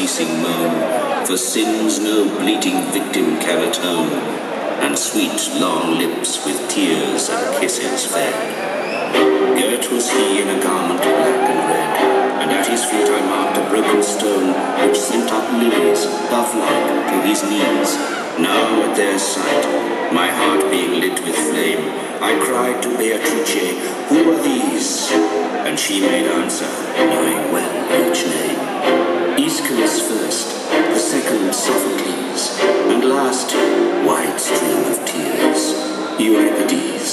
unceasing moan, for sins no bleating victim can atone, and sweet long lips with tears and kisses fed. Girt was he in a garment black and red, and at his feet I marked a broken stone, which sent up lilies, dove-like, to his knees. Now at their sight, my heart being lit with flame, I cried to Beatrice, "Who are these?" And she made answer, knowing well each name. Aeschylus first, the second Sophocles, and last, wide stream of tears, Euripides.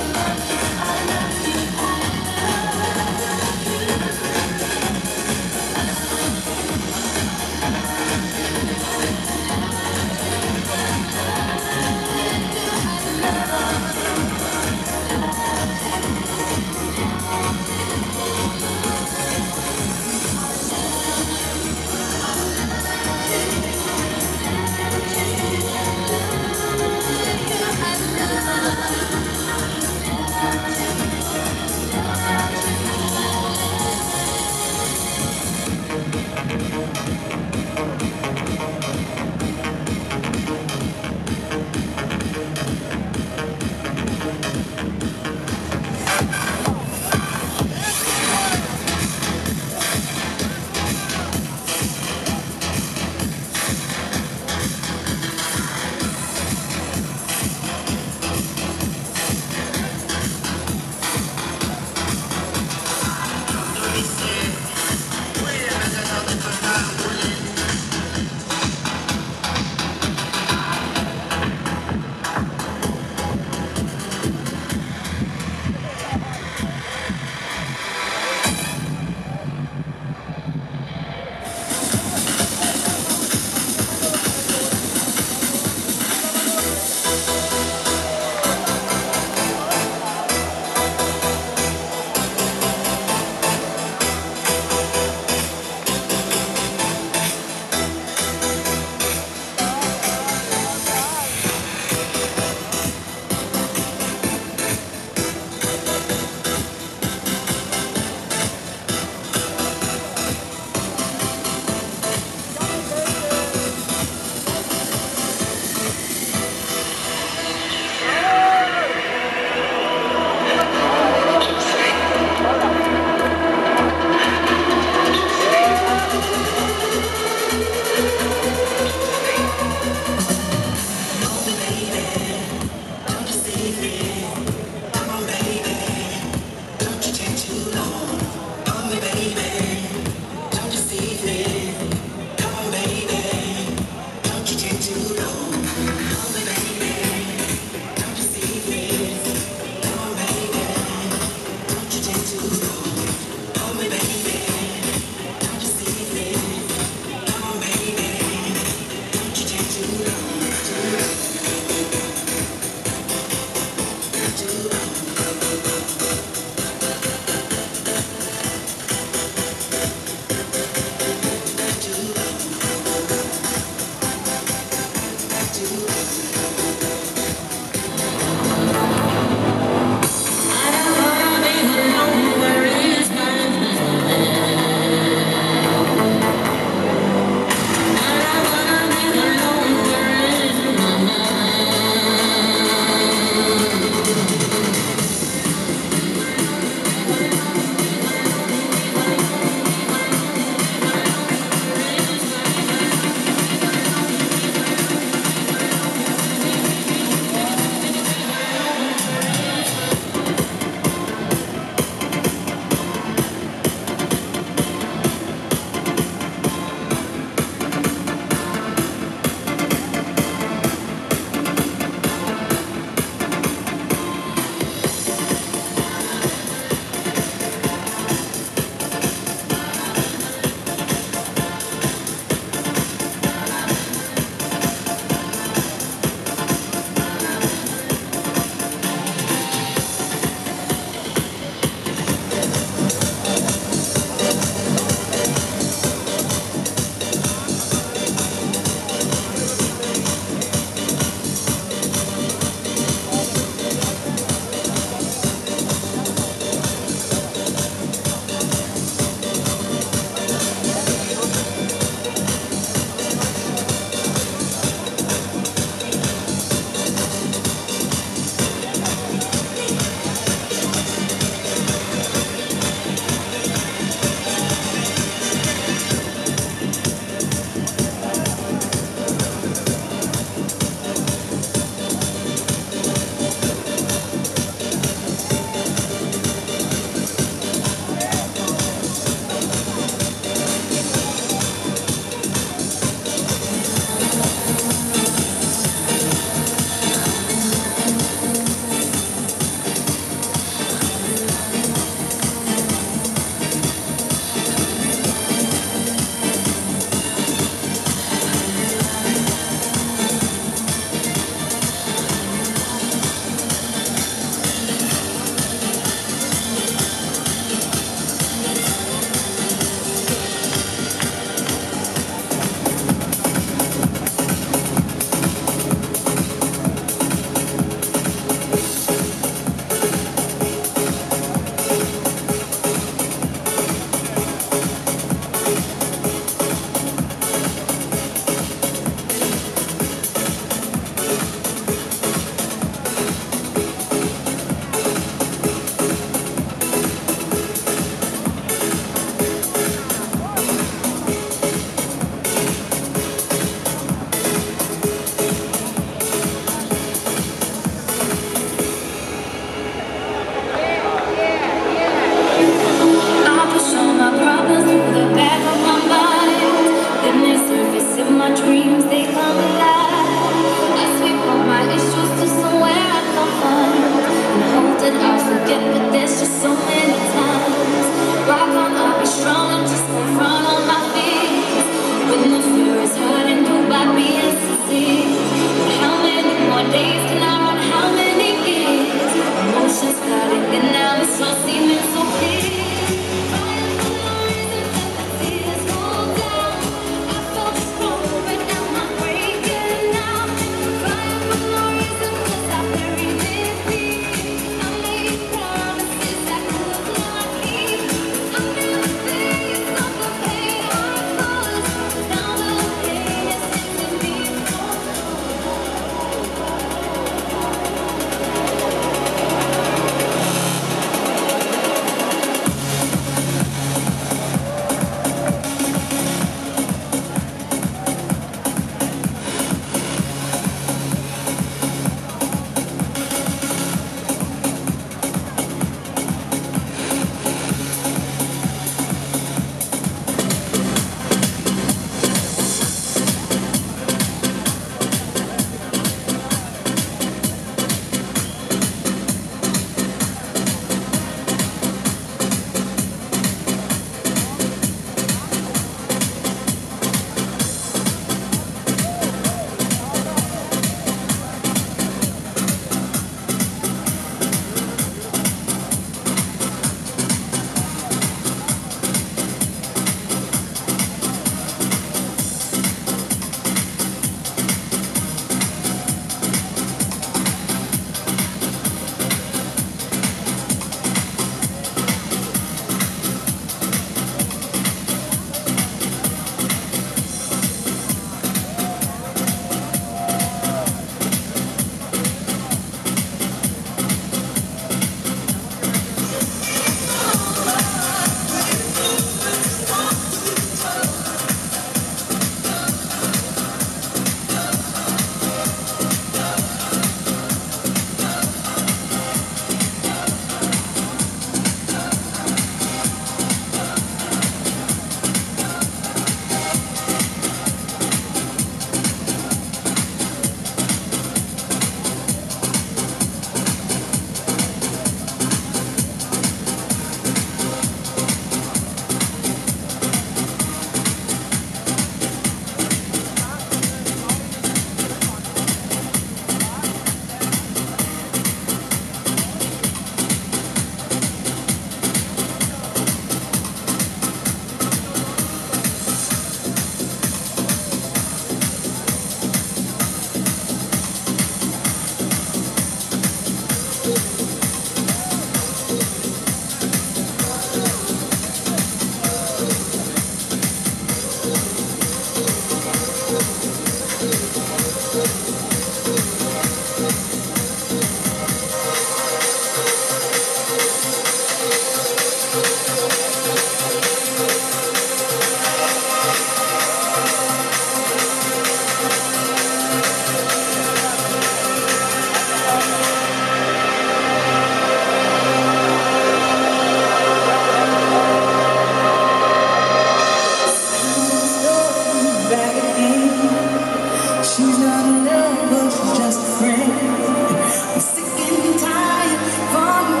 She's not a lover, she's just a friend. I'm sick and tired from you.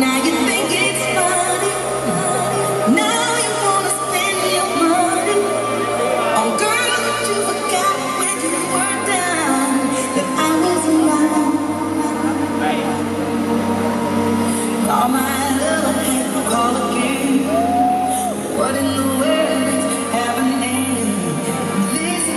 Now you think it's funny, now you wanna spend your money on girls that you forgot when you were down, that I was around. All my love and all again. What in the world? This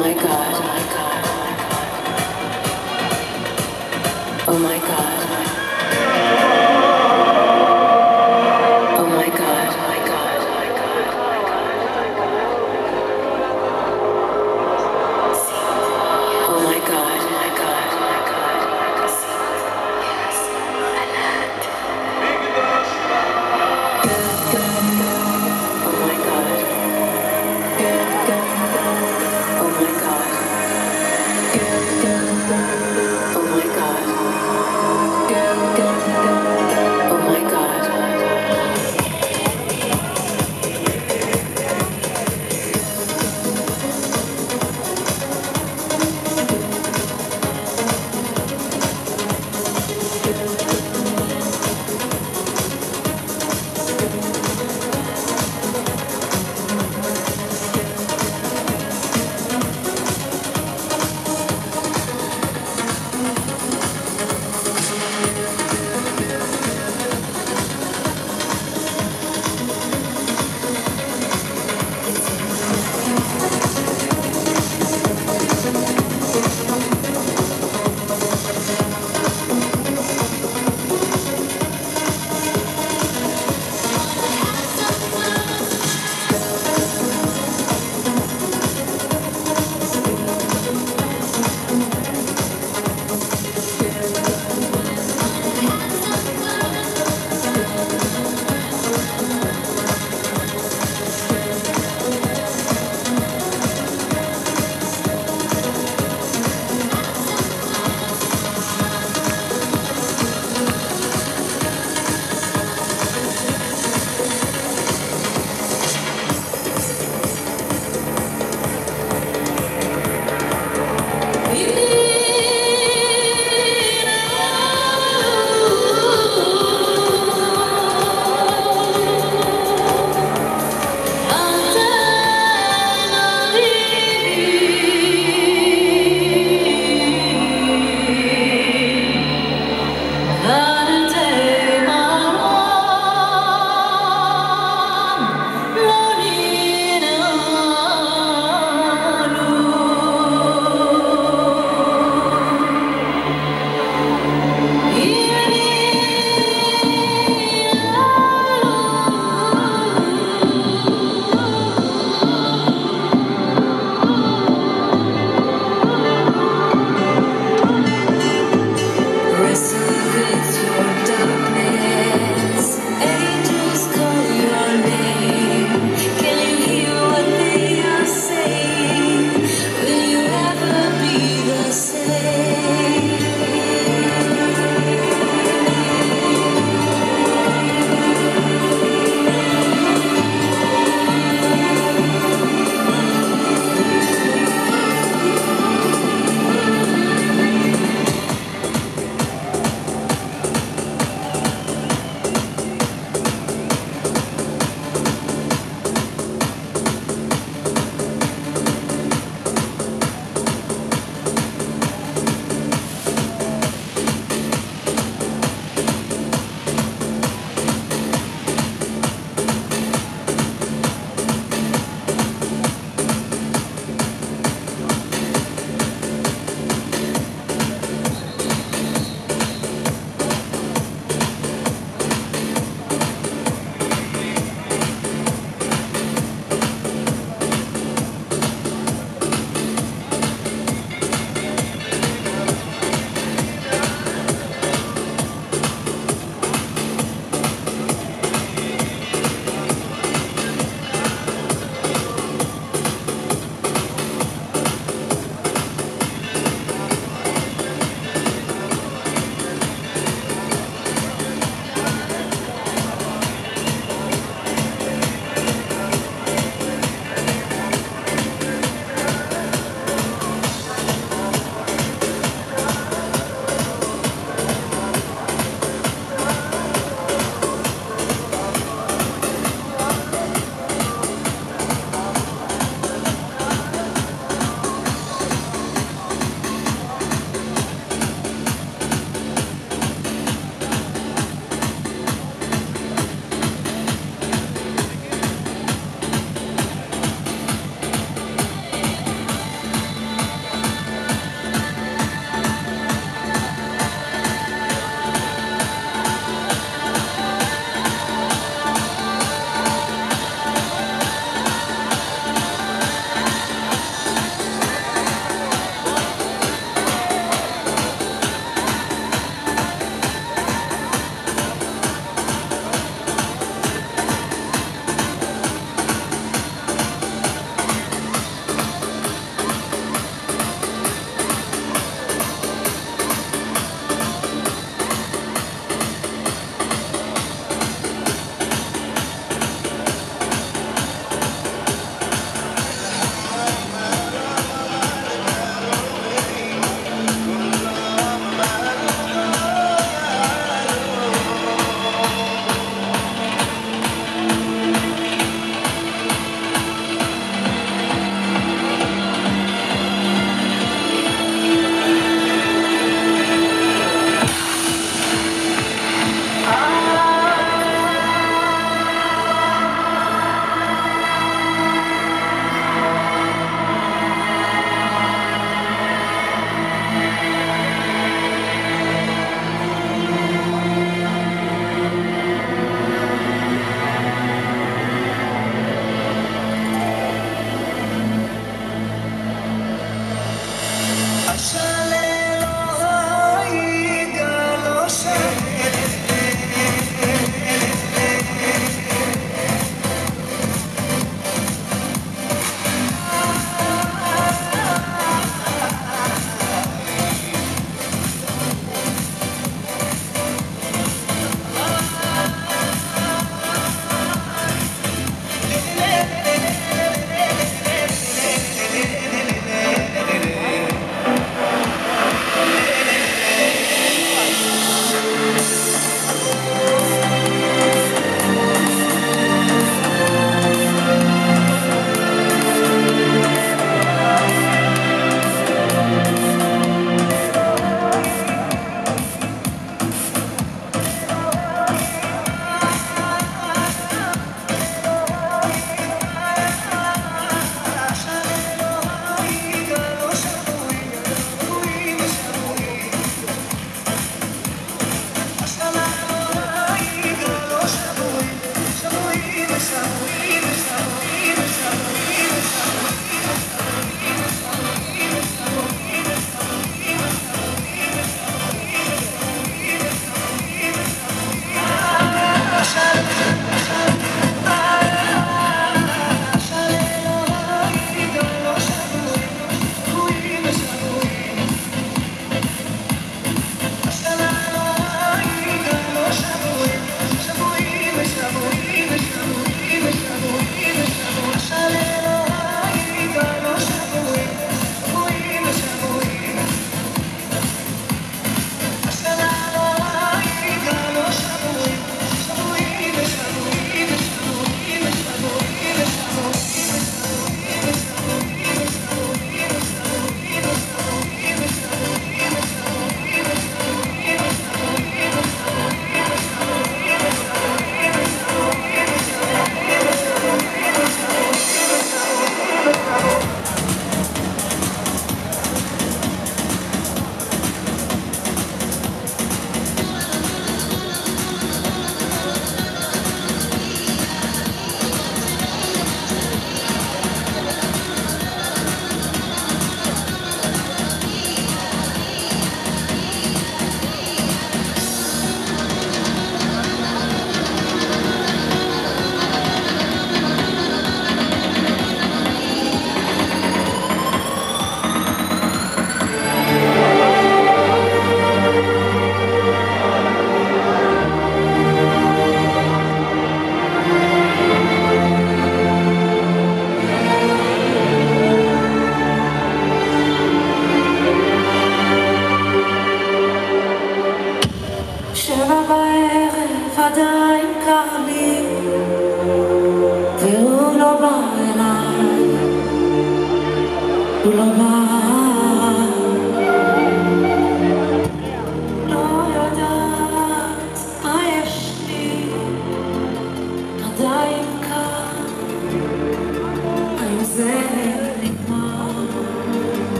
my God, oh my God, oh my God, my God, oh my God. Oh my God.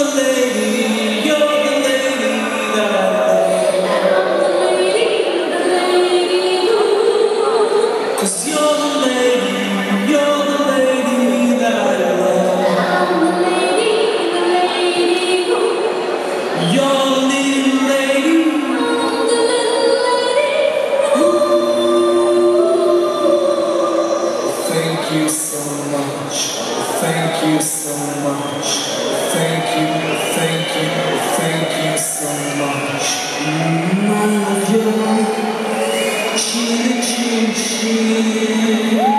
Thank you so much. Thank you so much.